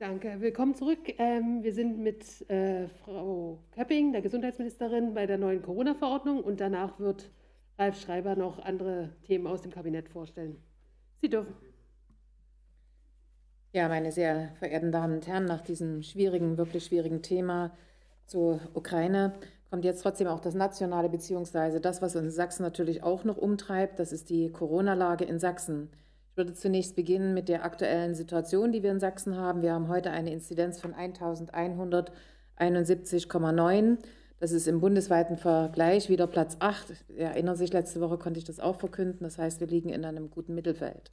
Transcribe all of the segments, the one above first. Danke. Willkommen zurück. Wir sind mit Frau Köpping, der Gesundheitsministerin, bei der neuen Corona-Verordnung, und danach wird Ralf Schreiber noch andere Themen aus dem Kabinett vorstellen. Sie dürfen. Ja, meine sehr verehrten Damen und Herren, nach diesem schwierigen, wirklich schwierigen Thema zur Ukraine kommt jetzt trotzdem auch das Nationale, beziehungsweise das, was uns in Sachsen natürlich auch noch umtreibt, das ist die Corona-Lage in Sachsen. Ich würde zunächst beginnen mit der aktuellen Situation, die wir in Sachsen haben. Wir haben heute eine Inzidenz von 1171,9. Das ist im bundesweiten Vergleich wieder Platz 8. Sie erinnern sich, letzte Woche konnte ich das auch verkünden. Das heißt, wir liegen in einem guten Mittelfeld.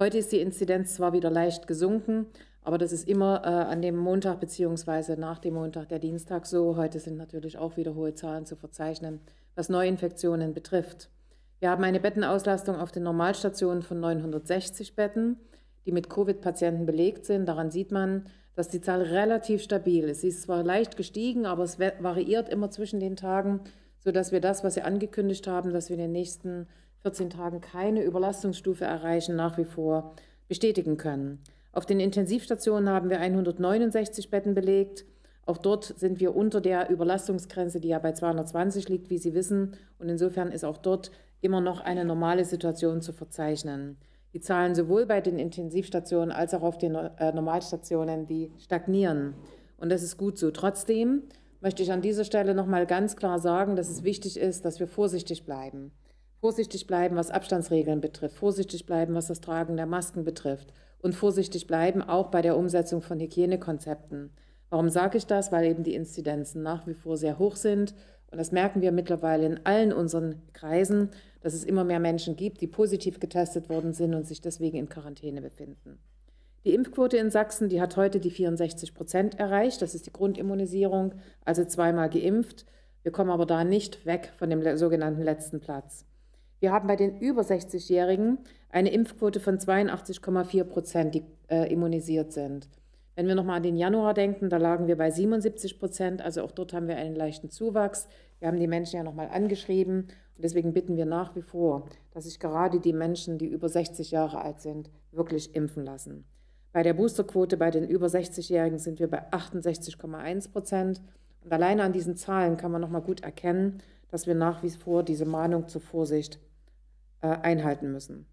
Heute ist die Inzidenz zwar wieder leicht gesunken, aber das ist immer an dem Montag bzw. nach dem Montag, der Dienstag so. Heute sind natürlich auch wieder hohe Zahlen zu verzeichnen, was Neuinfektionen betrifft. Wir haben eine Bettenauslastung auf den Normalstationen von 960 Betten, die mit Covid-Patienten belegt sind. Daran sieht man, dass die Zahl relativ stabil ist. Sie ist zwar leicht gestiegen, aber es variiert immer zwischen den Tagen, sodass wir das, was Sie angekündigt haben, dass wir in den nächsten 14 Tagen keine Überlastungsstufe erreichen, nach wie vor bestätigen können. Auf den Intensivstationen haben wir 169 Betten belegt. Auch dort sind wir unter der Überlastungsgrenze, die ja bei 220 liegt, wie Sie wissen. Und insofern ist auch dort immer noch eine normale Situation zu verzeichnen. Die Zahlen sowohl bei den Intensivstationen als auch auf den Normalstationen, die stagnieren. Und das ist gut so. Trotzdem möchte ich an dieser Stelle noch mal ganz klar sagen, dass es wichtig ist, dass wir vorsichtig bleiben. Vorsichtig bleiben, was Abstandsregeln betrifft. Vorsichtig bleiben, was das Tragen der Masken betrifft. Und vorsichtig bleiben auch bei der Umsetzung von Hygienekonzepten. Warum sage ich das? Weil eben die Inzidenzen nach wie vor sehr hoch sind. Und das merken wir mittlerweile in allen unseren Kreisen, dass es immer mehr Menschen gibt, die positiv getestet worden sind und sich deswegen in Quarantäne befinden. Die Impfquote in Sachsen, die hat heute die 64% erreicht. Das ist die Grundimmunisierung, also zweimal geimpft. Wir kommen aber da nicht weg von dem sogenannten letzten Platz. Wir haben bei den über 60-Jährigen eine Impfquote von 82,4%, die immunisiert sind. Wenn wir nochmal an den Januar denken, da lagen wir bei 77%, also auch dort haben wir einen leichten Zuwachs. Wir haben die Menschen ja nochmal angeschrieben und deswegen bitten wir nach wie vor, dass sich gerade die Menschen, die über 60 Jahre alt sind, wirklich impfen lassen. Bei der Boosterquote bei den über 60-Jährigen sind wir bei 68,1%. Und alleine an diesen Zahlen kann man nochmal gut erkennen, dass wir nach wie vor diese Mahnung zur Vorsicht einhalten müssen.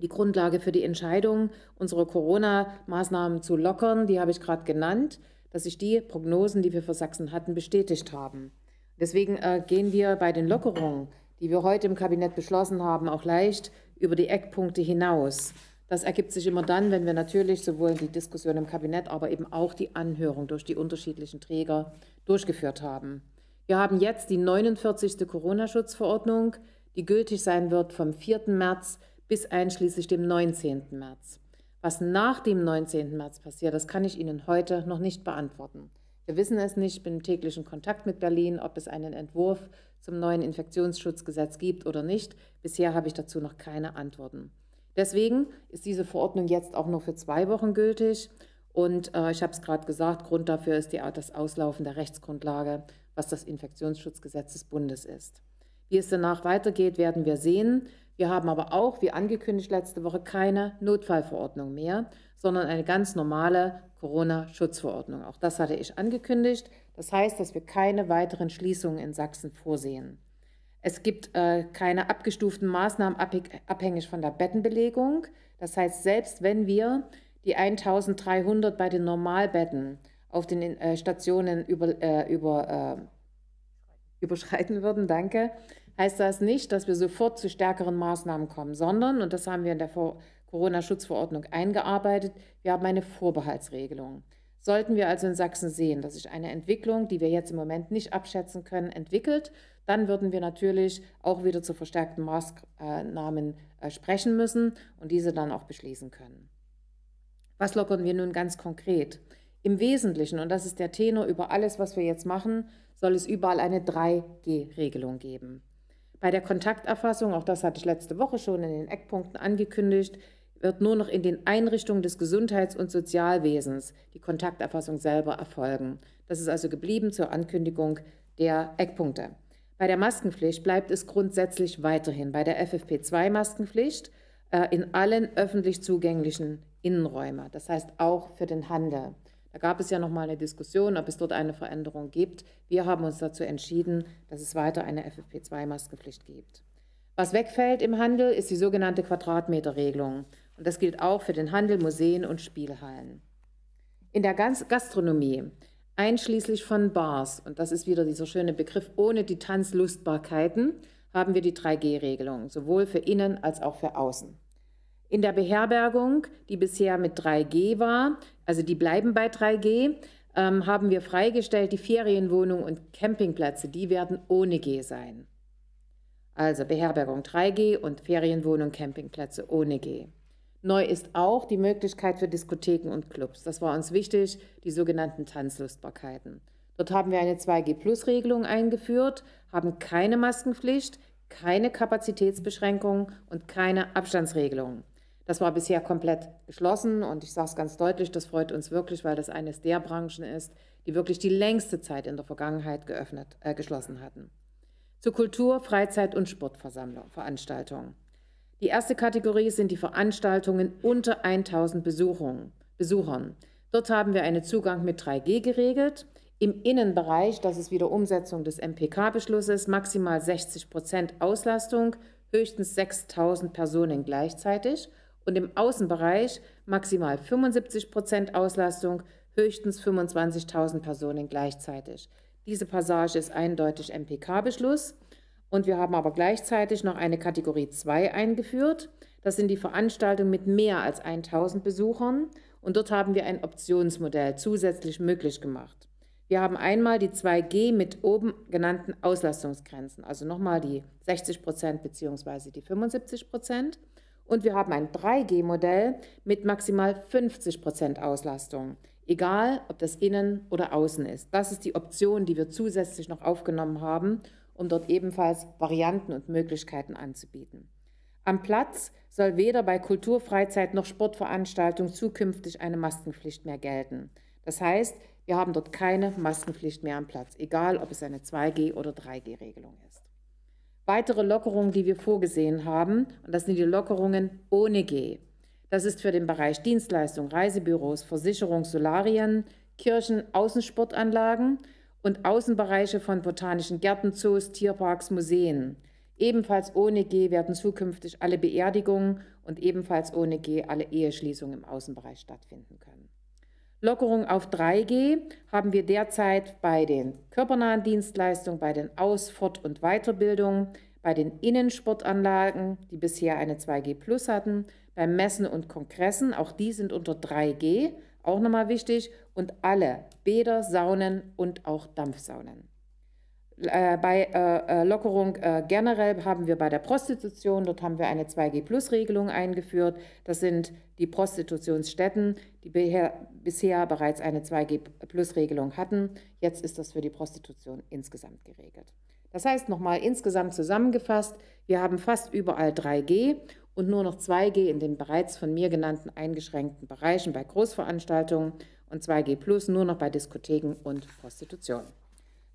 Die Grundlage für die Entscheidung, unsere Corona-Maßnahmen zu lockern, die habe ich gerade genannt, dass sich die Prognosen, die wir für Sachsen hatten, bestätigt haben. Deswegen gehen wir bei den Lockerungen, die wir heute im Kabinett beschlossen haben, auch leicht über die Eckpunkte hinaus. Das ergibt sich immer dann, wenn wir natürlich sowohl die Diskussion im Kabinett, aber eben auch die Anhörung durch die unterschiedlichen Träger durchgeführt haben. Wir haben jetzt die 49. Corona-Schutz-Verordnung, die gültig sein wird vom 4. März bis einschließlich dem 19. März. Was nach dem 19. März passiert, das kann ich Ihnen heute noch nicht beantworten. Wir wissen es nicht, ich bin im täglichen Kontakt mit Berlin, ob es einen Entwurf zum neuen Infektionsschutzgesetz gibt oder nicht. Bisher habe ich dazu noch keine Antworten. Deswegen ist diese Verordnung jetzt auch nur für 2 Wochen gültig. Und ich habe es gerade gesagt, Grund dafür ist das Auslaufen der Rechtsgrundlage, was das Infektionsschutzgesetz des Bundes ist. Wie es danach weitergeht, werden wir sehen. Wir haben aber auch, wie angekündigt letzte Woche, keine Notfallverordnung mehr, sondern eine ganz normale Corona-Schutzverordnung. Auch das hatte ich angekündigt. Das heißt, dass wir keine weiteren Schließungen in Sachsen vorsehen. Es gibt keine abgestuften Maßnahmen abhängig von der Bettenbelegung. Das heißt, selbst wenn wir die 1.300 bei den Normalbetten auf den Stationen überschreiten würden, danke, heißt das nicht, dass wir sofort zu stärkeren Maßnahmen kommen, sondern, und das haben wir in der Corona-Schutzverordnung eingearbeitet, wir haben eine Vorbehaltsregelung. Sollten wir also in Sachsen sehen, dass sich eine Entwicklung, die wir jetzt im Moment nicht abschätzen können, entwickelt, dann würden wir natürlich auch wieder zu verstärkten Maßnahmen sprechen müssen und diese dann auch beschließen können. Was lockern wir nun ganz konkret? Im Wesentlichen, und das ist der Tenor über alles, was wir jetzt machen, soll es überall eine 3G-Regelung geben. Bei der Kontakterfassung, auch das hatte ich letzte Woche schon in den Eckpunkten angekündigt, wird nur noch in den Einrichtungen des Gesundheits- und Sozialwesens die Kontakterfassung selber erfolgen. Das ist also geblieben zur Ankündigung der Eckpunkte. Bei der Maskenpflicht bleibt es grundsätzlich weiterhin bei der FFP2-Maskenpflicht in allen öffentlich zugänglichen Innenräume, das heißt auch für den Handel. Da gab es ja nochmal eine Diskussion, ob es dort eine Veränderung gibt. Wir haben uns dazu entschieden, dass es weiter eine FFP2-Maskenpflicht gibt. Was wegfällt im Handel, ist die sogenannte Quadratmeterregelung. Und das gilt auch für den Handel, Museen und Spielhallen. In der Gastronomie, einschließlich von Bars, und das ist wieder dieser schöne Begriff, ohne die Tanzlustbarkeiten, haben wir die 3G-Regelung, sowohl für innen als auch für außen. In der Beherbergung, die bisher mit 3G war, also die bleiben bei 3G, haben wir freigestellt, die Ferienwohnungen und Campingplätze, die werden ohne G sein. Also Beherbergung 3G und Ferienwohnungen, Campingplätze ohne G. Neu ist auch die Möglichkeit für Diskotheken und Clubs. Das war uns wichtig, die sogenannten Tanzlustbarkeiten. Dort haben wir eine 2G-Plus-Regelung eingeführt, haben keine Maskenpflicht, keine Kapazitätsbeschränkungen und keine Abstandsregelung. Das war bisher komplett geschlossen und ich sage es ganz deutlich, das freut uns wirklich, weil das eines der Branchen ist, die wirklich die längste Zeit in der Vergangenheit geschlossen hatten. Zur Kultur-, Freizeit- und Sportveranstaltungen. Die erste Kategorie sind die Veranstaltungen unter 1000 Besuchern. Dort haben wir einen Zugang mit 3G geregelt. Im Innenbereich, das ist wieder Umsetzung des MPK-Beschlusses, maximal 60% Auslastung, höchstens 6000 Personen gleichzeitig. Und im Außenbereich maximal 75% Auslastung, höchstens 25.000 Personen gleichzeitig. Diese Passage ist eindeutig MPK-Beschluss. Und wir haben aber gleichzeitig noch eine Kategorie 2 eingeführt. Das sind die Veranstaltungen mit mehr als 1000 Besuchern. Und dort haben wir ein Optionsmodell zusätzlich möglich gemacht. Wir haben einmal die 2G mit oben genannten Auslastungsgrenzen, also nochmal die 60% bzw. die 75%. Und wir haben ein 3G-Modell mit maximal 50% Auslastung, egal ob das innen oder außen ist. Das ist die Option, die wir zusätzlich noch aufgenommen haben, um dort ebenfalls Varianten und Möglichkeiten anzubieten. Am Platz soll weder bei Kultur-, Freizeit- noch Sportveranstaltungen zukünftig eine Maskenpflicht mehr gelten. Das heißt, wir haben dort keine Maskenpflicht mehr am Platz, egal ob es eine 2G- oder 3G-Regelung ist. Weitere Lockerungen, die wir vorgesehen haben, und das sind die Lockerungen ohne G. Das ist für den Bereich Dienstleistung, Reisebüros, Versicherung, Solarien, Kirchen, Außensportanlagen und Außenbereiche von botanischen Gärten, Zoos, Tierparks, Museen. Ebenfalls ohne G werden zukünftig alle Beerdigungen und ebenfalls ohne G alle Eheschließungen im Außenbereich stattfinden können. Lockerung auf 3G haben wir derzeit bei den körpernahen Dienstleistungen, bei den Aus-, Fort- und Weiterbildungen, bei den Innensportanlagen, die bisher eine 2G Plus hatten, bei Messen und Kongressen, auch die sind unter 3G, auch nochmal wichtig, und alle Bäder, Saunen und auch Dampfsaunen. Bei Lockerung generell haben wir bei der Prostitution, dort haben wir eine 2G-Plus-Regelung eingeführt. Das sind die Prostitutionsstätten, die bisher bereits eine 2G-Plus-Regelung hatten. Jetzt ist das für die Prostitution insgesamt geregelt. Das heißt, nochmal insgesamt zusammengefasst, wir haben fast überall 3G und nur noch 2G in den bereits von mir genannten eingeschränkten Bereichen bei Großveranstaltungen und 2G-Plus nur noch bei Diskotheken und Prostitution.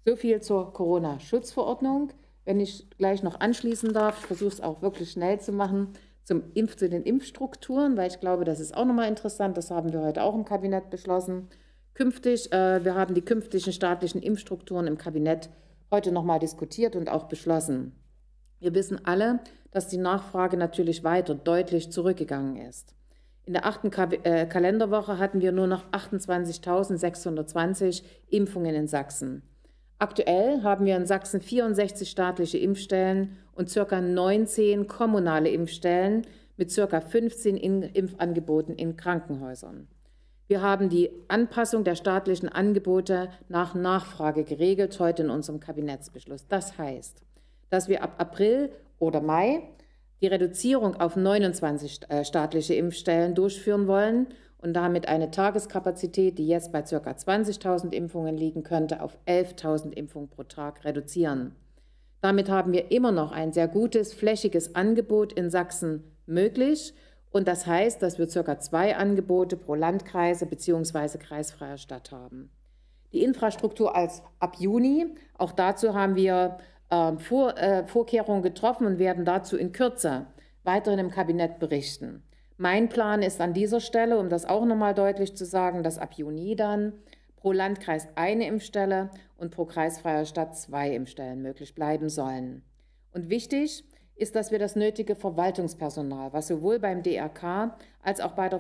So viel zur Corona-Schutz-Verordnung. Wenn ich gleich noch anschließen darf, ich versuche es auch wirklich schnell zu machen, zu den Impfstrukturen, weil ich glaube, das ist auch nochmal interessant. Das haben wir heute auch im Kabinett beschlossen. Wir haben die künftigen staatlichen Impfstrukturen im Kabinett heute nochmal diskutiert und auch beschlossen. Wir wissen alle, dass die Nachfrage natürlich weiter deutlich zurückgegangen ist. In der 8. Kalenderwoche hatten wir nur noch 28.620 Impfungen in Sachsen. Aktuell haben wir in Sachsen 64 staatliche Impfstellen und ca. 19 kommunale Impfstellen mit ca. 15 Impfangeboten in Krankenhäusern. Wir haben die Anpassung der staatlichen Angebote nach Nachfrage geregelt, heute in unserem Kabinettsbeschluss. Das heißt, dass wir ab April oder Mai die Reduzierung auf 29 staatliche Impfstellen durchführen wollen und damit eine Tageskapazität, die jetzt bei ca. 20.000 Impfungen liegen könnte, auf 11.000 Impfungen pro Tag reduzieren. Damit haben wir immer noch ein sehr gutes, flächiges Angebot in Sachsen möglich. Und das heißt, dass wir ca. 2 Angebote pro Landkreise bzw. kreisfreier Stadt haben. Die Infrastruktur ab Juni, auch dazu haben wir Vorkehrungen getroffen und werden dazu in Kürze weiterhin im Kabinett berichten. Mein Plan ist an dieser Stelle, um das auch nochmal deutlich zu sagen, dass ab Juni dann pro Landkreis eine Impfstelle und pro kreisfreier Stadt 2 Impfstellen möglich bleiben sollen. Und wichtig ist, dass wir das nötige Verwaltungspersonal, was sowohl beim DRK als auch bei der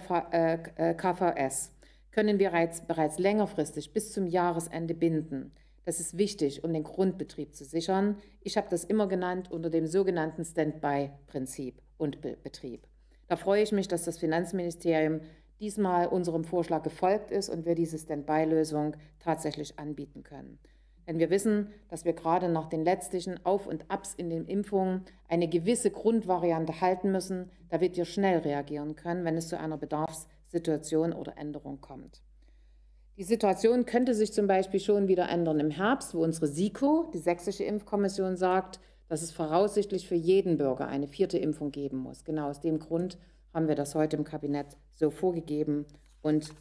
KVS, können wir bereits längerfristig bis zum Jahresende binden. Das ist wichtig, um den Grundbetrieb zu sichern. Ich habe das immer genannt unter dem sogenannten Standby-Prinzip und Betrieb. Da freue ich mich, dass das Finanzministerium diesmal unserem Vorschlag gefolgt ist und wir diese Standby-Lösung tatsächlich anbieten können. Denn wir wissen, dass wir gerade nach den letztlichen Auf- und Abs in den Impfungen eine gewisse Grundvariante halten müssen, damit wir schnell reagieren können, wenn es zu einer Bedarfssituation oder Änderung kommt. Die Situation könnte sich zum Beispiel schon wieder ändern im Herbst, wo unsere SIKO, die Sächsische Impfkommission, sagt, dass es voraussichtlich für jeden Bürger eine 4. Impfung geben muss. Genau aus dem Grund haben wir das heute im Kabinett so vorgegeben und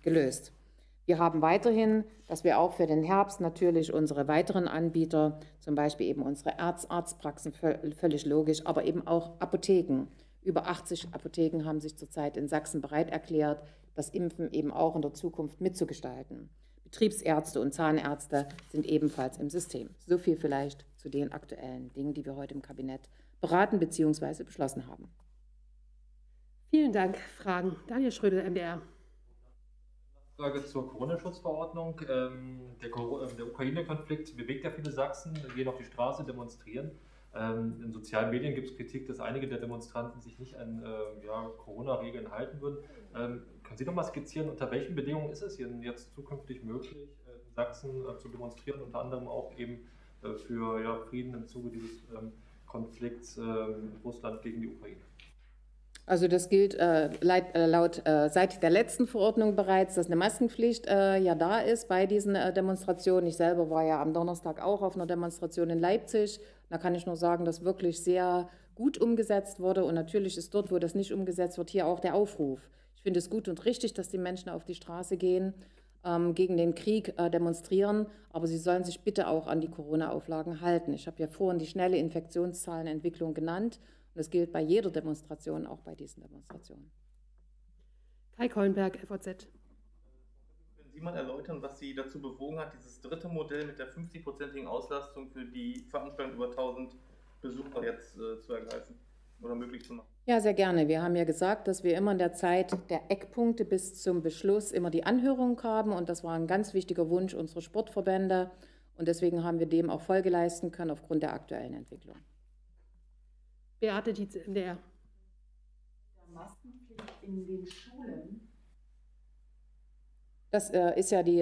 gelöst. Wir haben weiterhin, dass wir auch für den Herbst natürlich unsere weiteren Anbieter, zum Beispiel eben unsere Arztpraxen, völlig logisch, aber eben auch Apotheken. Über 80 Apotheken haben sich zurzeit in Sachsen bereit erklärt, das Impfen eben auch in der Zukunft mitzugestalten. Betriebsärzte und Zahnärzte sind ebenfalls im System. So viel vielleicht zu den aktuellen Dingen, die wir heute im Kabinett beraten bzw. beschlossen haben. Vielen Dank. Fragen? Daniel Schröder, MDR. Frage zur Corona-Schutz-Verordnung. Der Ukraine-Konflikt bewegt ja viele Sachsen, gehen auf die Straße, demonstrieren. In sozialen Medien gibt es Kritik, dass einige der Demonstranten sich nicht an Corona-Regeln halten würden. Können Sie noch mal skizzieren, unter welchen Bedingungen ist es Ihnen jetzt zukünftig möglich, in Sachsen zu demonstrieren, unter anderem auch eben für Frieden im Zuge dieses Konflikts Russland gegen die Ukraine? Also das gilt seit der letzten Verordnung bereits, dass eine Maskenpflicht da ist bei diesen Demonstrationen. Ich selber war ja am Donnerstag auch auf einer Demonstration in Leipzig. Da kann ich nur sagen, dass wirklich sehr gut umgesetzt wurde. Und natürlich ist dort, wo das nicht umgesetzt wird, hier auch der Aufruf. Ich finde es gut und richtig, dass die Menschen auf die Straße gehen, gegen den Krieg demonstrieren. Aber sie sollen sich bitte auch an die Corona-Auflagen halten. Ich habe ja vorhin die schnelle Infektionszahlenentwicklung genannt. Und das gilt bei jeder Demonstration, auch bei diesen Demonstrationen. Kai Kollenberg, LVZ. Können Sie mal erläutern, was Sie dazu bewogen hat, dieses dritte Modell mit der 50-prozentigen Auslastung für die Veranstaltung über 1000 Besucher jetzt zu ergreifen oder möglich zu machen? Ja, sehr gerne. Wir haben ja gesagt, dass wir immer in der Zeit der Eckpunkte bis zum Beschluss immer die Anhörung haben. Und das war ein ganz wichtiger Wunsch unserer Sportverbände. Und deswegen haben wir dem auch Folge leisten können aufgrund der aktuellen Entwicklung. Beate Dietz, MDR. Maskenpflicht in den Schulen. Das ist ja die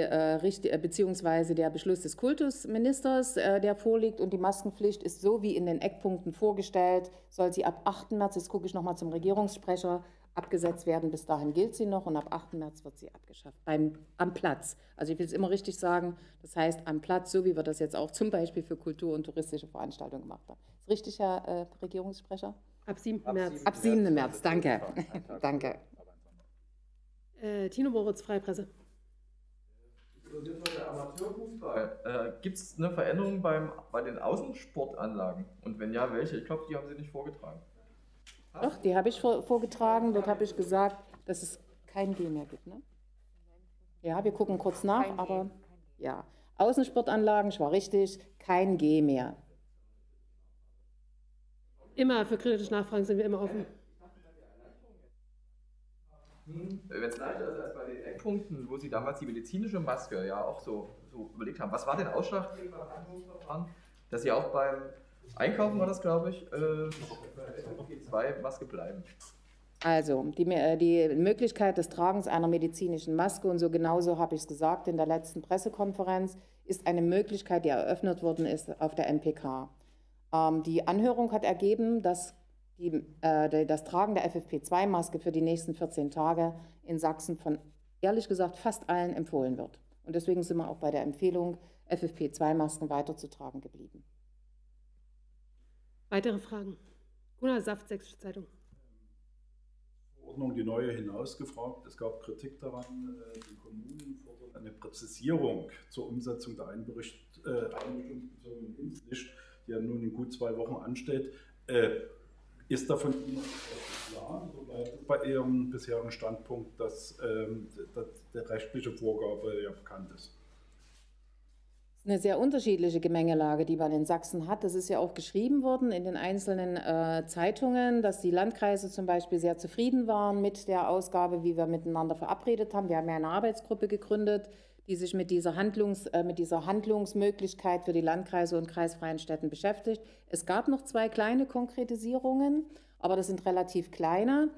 beziehungsweise der Beschluss des Kultusministers, der vorliegt. Und die Maskenpflicht ist so wie in den Eckpunkten vorgestellt, soll sie ab 8. März, jetzt gucke ich nochmal zum Regierungssprecher, abgesetzt werden. Bis dahin gilt sie noch und ab 8. März wird sie abgeschafft. Am Platz. Also ich will es immer richtig sagen, das heißt am Platz, so wie wir das jetzt auch zum Beispiel für Kultur- und touristische Veranstaltungen gemacht haben. Ist richtig, Herr Regierungssprecher? Ab 7. März. Ab 7. März, danke. Danke. Tino Boritz, Freipresse. Gibt es eine Veränderung bei den Außensportanlagen? Und wenn ja, welche? Ich glaube, die haben Sie nicht vorgetragen. Doch, die habe ich vorgetragen. Dort habe ich gesagt, dass es kein G mehr gibt. Ne? Ja, wir gucken kurz nach, aber ja. Außensportanlagen, ich war richtig, kein G mehr. Immer für kritische Nachfragen sind wir immer offen. Wenn es leichter ist als bei den Eckpunkten, wo Sie damals die medizinische Maske ja auch so überlegt haben, was war denn ausschlaggebend daran, dass Sie auch beim Einkaufen war das, glaube ich, bei Maske bleiben. Also die Möglichkeit des Tragens einer medizinischen Maske, und so genauso habe ich es gesagt in der letzten Pressekonferenz, ist eine Möglichkeit, die eröffnet worden ist auf der MPK. Die Anhörung hat ergeben, dass das Tragen der FFP2-Maske für die nächsten 14 Tage in Sachsen von, ehrlich gesagt, fast allen empfohlen wird. Und deswegen sind wir auch bei der Empfehlung, FFP2-Masken weiterzutragen geblieben. Weitere Fragen? Gunnar Saft, Sächsische Zeitung. Verordnung, die neue hinausgefragt. Es gab Kritik daran, die Kommunen fordern eine Präzisierung zur Umsetzung der Einrichtungsbezogenen Impfpflicht, die ja nun in gut 2 Wochen ansteht. Ist da von Ihnen klar, soweit bei Ihrem bisherigen Standpunkt, dass der rechtliche Vorgabe ja bekannt ist? Das ist eine sehr unterschiedliche Gemengelage, die man in Sachsen hat. Das ist ja auch geschrieben worden in den einzelnen Zeitungen, dass die Landkreise zum Beispiel sehr zufrieden waren mit der Ausgabe, wie wir miteinander verabredet haben. Wir haben ja eine Arbeitsgruppe gegründet, die sich mit dieser Handlungsmöglichkeit für die Landkreise und kreisfreien Städten beschäftigt. Es gab noch zwei kleine Konkretisierungen, aber das sind relativ kleine,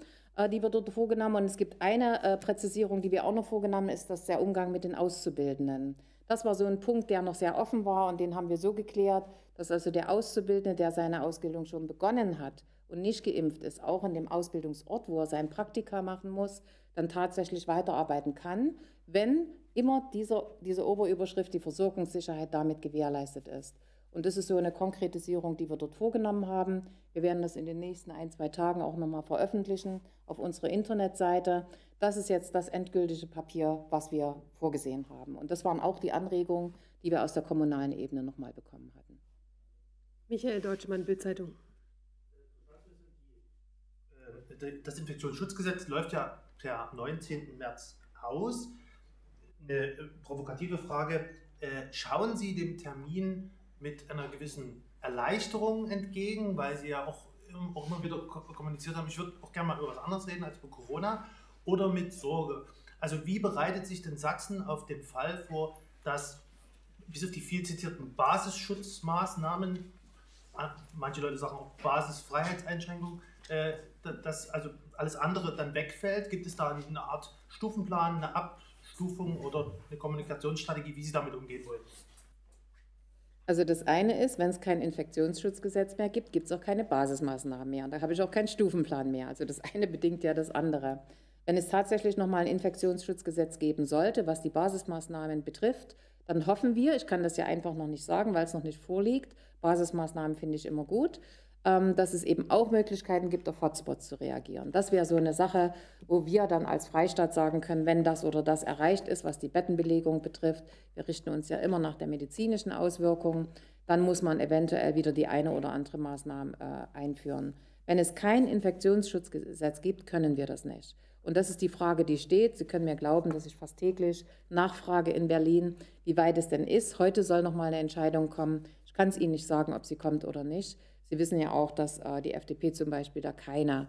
die wir dort vorgenommen haben. Und es gibt eine Präzisierung, die wir auch noch vorgenommen haben, ist das der Umgang mit den Auszubildenden. Das war so ein Punkt, der noch sehr offen war, und den haben wir so geklärt, dass also der Auszubildende, der seine Ausbildung schon begonnen hat und nicht geimpft ist, auch in dem Ausbildungsort, wo er sein Praktika machen muss, dann tatsächlich weiterarbeiten kann, wenn immer diese Oberüberschrift, die Versorgungssicherheit, damit gewährleistet ist. Und das ist so eine Konkretisierung, die wir dort vorgenommen haben. Wir werden das in den nächsten 1-2 Tagen auch nochmal veröffentlichen auf unserer Internetseite. Das ist jetzt das endgültige Papier, was wir vorgesehen haben. Und das waren auch die Anregungen, die wir aus der kommunalen Ebene nochmal bekommen hatten. Michael Deutschmann, Bildzeitung. Das Infektionsschutzgesetz läuft ja per 19. März aus. Eine provokative Frage. Schauen Sie dem Termin mit einer gewissen Erleichterung entgegen, weil Sie ja auch immer wieder kommuniziert haben, ich würde auch gerne mal über was anderes reden als über Corona? Oder mit Sorge? Also wie bereitet sich denn Sachsen auf den Fall vor, dass bis auf die viel zitierten Basisschutzmaßnahmen, manche Leute sagen auch Basisfreiheitseinschränkungen, dass also alles andere dann wegfällt? Gibt es da eine Art Stufenplan, eine Abstufung oder eine Kommunikationsstrategie, wie Sie damit umgehen wollen? Also das eine ist, wenn es kein Infektionsschutzgesetz mehr gibt, gibt es auch keine Basismaßnahmen mehr. Und da habe ich auch keinen Stufenplan mehr. Also das eine bedingt ja das andere. Wenn es tatsächlich nochmal ein Infektionsschutzgesetz geben sollte, was die Basismaßnahmen betrifft, dann hoffen wir, ich kann das ja einfach noch nicht sagen, weil es noch nicht vorliegt, Basismaßnahmen finde ich immer gut, dass es eben auch Möglichkeiten gibt, auf Hotspots zu reagieren. Das wäre so eine Sache, wo wir dann als Freistaat sagen können, wenn das oder das erreicht ist, was die Bettenbelegung betrifft, wir richten uns ja immer nach der medizinischen Auswirkung, dann muss man eventuell wieder die eine oder andere Maßnahme einführen. Wenn es kein Infektionsschutzgesetz gibt, können wir das nicht. Und das ist die Frage, die steht. Sie können mir glauben, dass ich fast täglich nachfrage in Berlin, wie weit es denn ist. Heute soll noch mal eine Entscheidung kommen. Ich kann es Ihnen nicht sagen, ob sie kommt oder nicht. Sie wissen ja auch, dass die FDP zum Beispiel da keine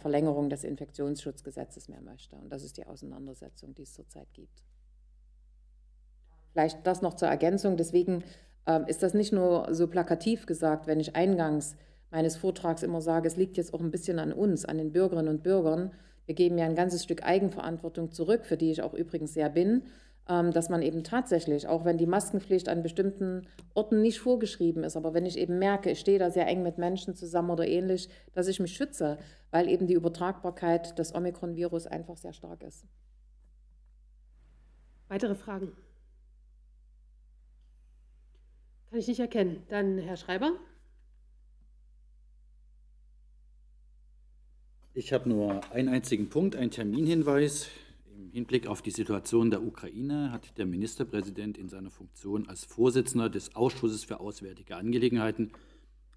Verlängerung des Infektionsschutzgesetzes mehr möchte. Und das ist die Auseinandersetzung, die es zurzeit gibt. Vielleicht das noch zur Ergänzung. Deswegen ist das nicht nur so plakativ gesagt, wenn ich eingangs meines Vortrags immer sage, es liegt jetzt auch ein bisschen an uns, an den Bürgerinnen und Bürgern. Wir geben ja ein ganzes Stück Eigenverantwortung zurück, für die ich auch übrigens sehr bin, dass man eben tatsächlich, auch wenn die Maskenpflicht an bestimmten Orten nicht vorgeschrieben ist, aber wenn ich eben merke, ich stehe da sehr eng mit Menschen zusammen oder ähnlich, dass ich mich schütze, weil eben die Übertragbarkeit des Omikron-Virus einfach sehr stark ist. Weitere Fragen? Kann ich nicht erkennen. Dann Herr Schreiber. Ich habe nur einen einzigen Punkt, einen Terminhinweis. Im Hinblick auf die Situation der Ukraine hat der Ministerpräsident in seiner Funktion als Vorsitzender des Ausschusses für Auswärtige Angelegenheiten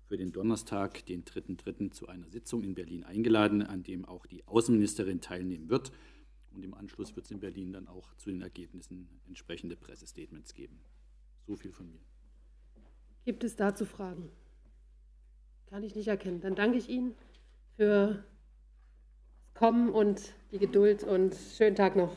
für den Donnerstag, den 3.3. zu einer Sitzung in Berlin eingeladen, an dem auch die Außenministerin teilnehmen wird. Und im Anschluss wird es in Berlin dann auch zu den Ergebnissen entsprechende Pressestatements geben. So viel von mir. Gibt es dazu Fragen? Kann ich nicht erkennen. Dann danke ich Ihnen für Kommen und die Geduld und schönen Tag noch.